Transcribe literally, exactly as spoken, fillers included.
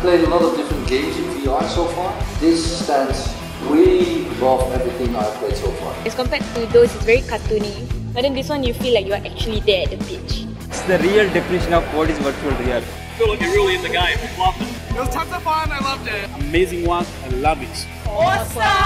played a lot of different games in V R so far. This stands really above everything I've played so far. As compared to those, it's very cartoony. But in this one, you feel like you're actually there at the pitch. It's the real definition of what is virtual reality. I feel like you're really in the game. It was tons of fun, I loved it. Amazing one, I love it. Awesome!